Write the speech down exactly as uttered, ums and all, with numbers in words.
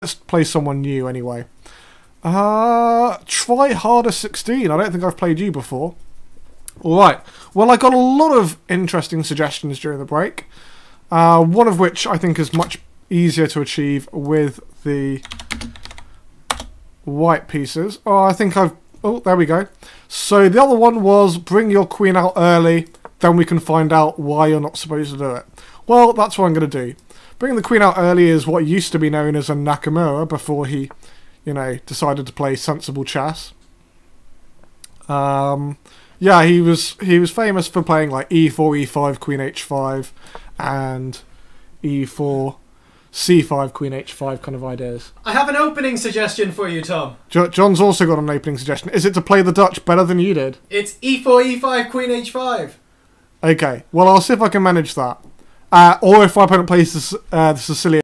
Let's play someone new anyway. Uh, try harder sixteen. I don't think I've played you before. Alright, well I got a lot of interesting suggestions during the break. Uh, one of which I think is much easier to achieve with the white pieces. Oh, I think I've... Oh, there we go. So the other one was bring your queen out early, then we can find out why you're not supposed to do it. Well, that's what I'm going to do. Bringing the queen out early is what used to be known as a Nakamura before he, you know, decided to play sensible chess. Um, yeah, he was he was famous for playing like e four, e five, queen h five, and e four, c five, queen h five kind of ideas. I have an opening suggestion for you, Tom. Jo John's also got an opening suggestion. Is it to play the Dutch better than you did? It's e four, e five, queen h five. Okay, well I'll see if I can manage that. Uh, or if my opponent plays the, uh, the Sicilian.